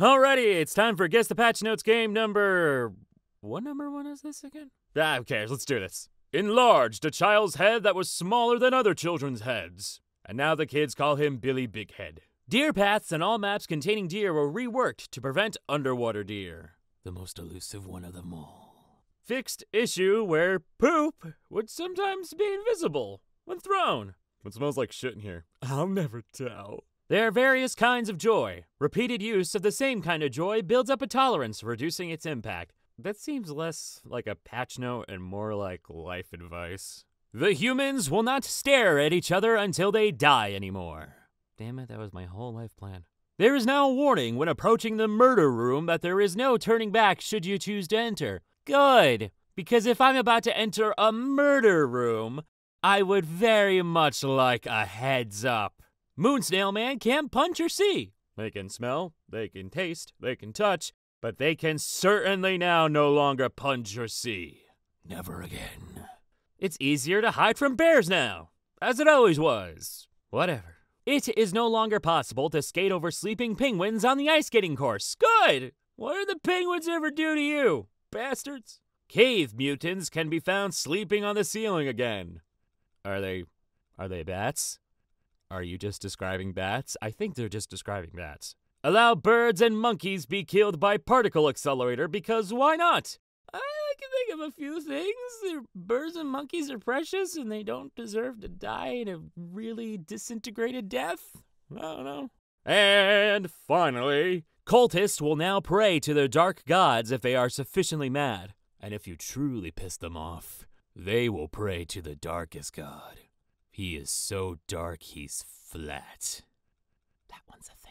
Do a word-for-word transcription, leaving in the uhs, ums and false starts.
Alrighty, it's time for Guess the Patch Notes game number... What number one is this again? Ah, who cares? Let's do this. Enlarged, a child's head that was smaller than other children's heads. And now the kids call him Billy Big Head. Deer paths and all maps containing deer were reworked to prevent underwater deer. The most elusive one of them all. Fixed issue where poop would sometimes be invisible when thrown. It smells like shit in here. I'll never tell. There are various kinds of joy. Repeated use of the same kind of joy builds up a tolerance, reducing its impact. That seems less like a patch note and more like life advice. The humans will not stare at each other until they die anymore. Damn it, that was my whole life plan. There is now a warning when approaching the murder room that there is no turning back should you choose to enter. Good, because if I'm about to enter a murder room, I would very much like a heads up. Moonsnail Man can't punch or see. They can smell, they can taste, they can touch, but they can certainly now no longer punch or see. Never again. It's easier to hide from bears now, as it always was. Whatever. It is no longer possible to skate over sleeping penguins on the ice skating course. Good! What did the penguins ever do to you, bastards? Cave mutants can be found sleeping on the ceiling again. Are they... are they bats? Are you just describing bats? I think they're just describing bats. Allow birds and monkeys be killed by particle accelerator because why not? I can think of a few things. Birds and monkeys are precious and they don't deserve to die in a really disintegrated death. I don't know. And finally, cultists will now pray to their dark gods if they are sufficiently mad. And if you truly piss them off, they will pray to the darkest god. He is so dark, he's flat. That one's a